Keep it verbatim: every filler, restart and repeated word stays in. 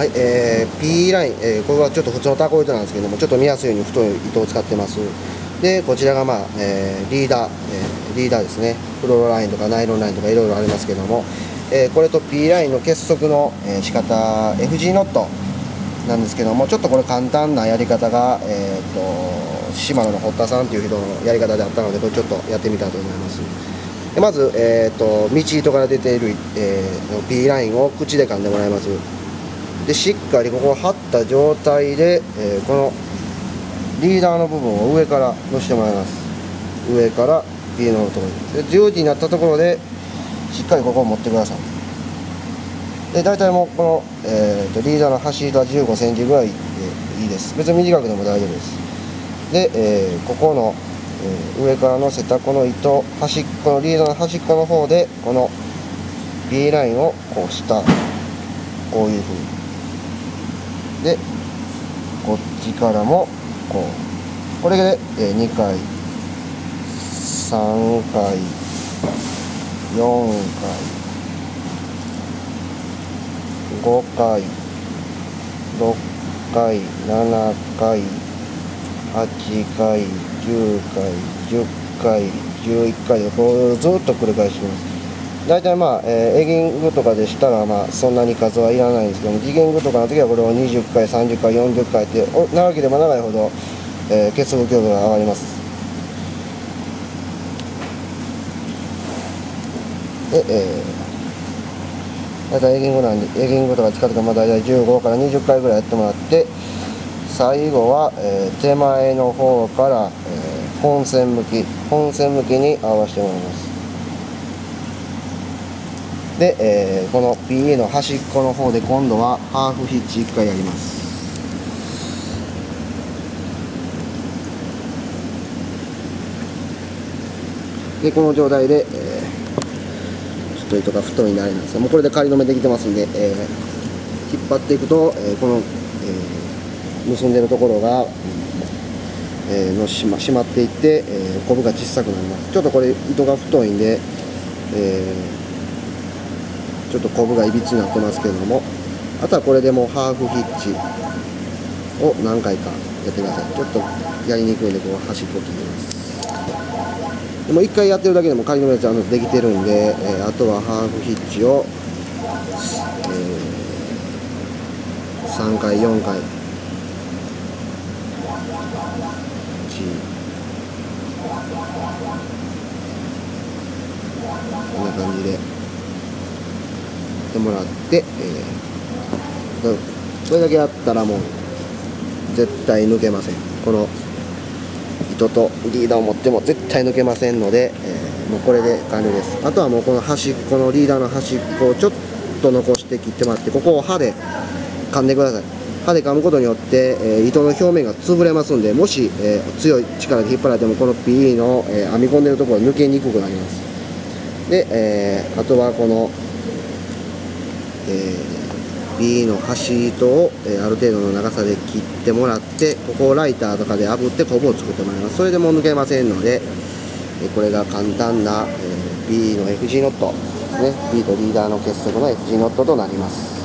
はい、えー、P ライン、えー、これはちょっと普通のターコイドなんですけども、ちょっと見やすいように太い糸を使ってます。でこちらが、まあえー、リーダー、えー、リーダーですね。フローラインとかナイロンラインとかいろいろありますけども、えー、これと P ラインの結束の、えー、仕方 エフジー ノットなんですけども、ちょっとこれ簡単なやり方が、えー、とシマノの堀田さんという人のやり方であったので、これちょっとやってみたいと思います。でまず、えー、と道糸から出ている、えー、P ラインを口で噛んでもらいます。でしっかりここを張った状態で、えー、このリーダーの部分を上からのしてもらいます。上から P のところでじゅうじになったところでしっかりここを持ってください。で大体もうこの、えー、とリーダーの端がじゅうごセンチぐらいでいいです。別に短くでも大丈夫です。で、えー、ここの、えー、上からのせたこの糸端っこのリーダーの端っこの方でこの P ラインをこう下こういうふうにでこっちからもこうこれでにかいさんかいよんかいごかいろっかいななかいはっかいきゅうかいじゅっかいじゅういっかいでこうずっと繰り返します。大体まあ、えー、エギングとかでしたら、まあ、そんなに数はいらないんですけども、ジギングとかの時はこれをにじゅっかいさんじゅっかいよんじゅっかいって長ければ長いほど、えー、結束強度が上がります。でえー、大体エギングなんでエギングとか使ってから、まあ、大体じゅうごからにじゅっかいぐらいやってもらって、最後は、えー、手前の方から、えー、本線向き本線向きに合わせてもらいます。で、えー、この ピーエー の端っこの方で今度はハーフヒッチいっかいやります。でこの状態で、えーというとか太いなりなんですが、もうこれで仮止めできてますんで、えー、引っ張っていくと、えー、この、えー、結んでるところが、えー、のしま締まっていって、えー、コブが小さくなります。ちょっとこれ糸が太いんで、えー、ちょっとコブがいびつになってますけれども、あとはこれでもうハーフヒッチを何回かやってください。ちょっとやりにくいんでこう端っこ切ります。でもいっかいやってるだけでも仮のやつはできてるんで、えー、あとはハーフヒッチを、えー、さんかいよんかいこんな感じでやってもらって、えー、これだけやったらもう絶対抜けません。この糸とリーダーを持っても絶対抜けませんので、えー、もうこれで完了です。あとはもうこの端っこのリーダーの端っこをちょっと残して切ってもらって、ここを刃で噛んでください。刃で噛むことによって、えー、糸の表面が潰れますんで、もし、えー、強い力で引っ張られてもこの ピーイー の、えー、編み込んでるところ抜けにくくなります。で、えー、あとはこの、えー、ピーイー の端糸を、えー、ある程度の長さで切っててもらって、ここをライターとかで炙ってコブを作ってもらいます。それでもう抜けませんので、えこれが簡単な、えー、P の エフジー ノットですね。P とリーダーの結束の エフジー ノットとなります。